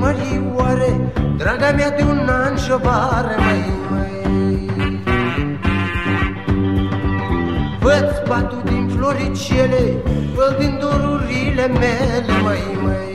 Mărioare, draga mea de un an și-o vară, măi, măi. Văd patul din floricele, văd din dorurile mele, măi, măi.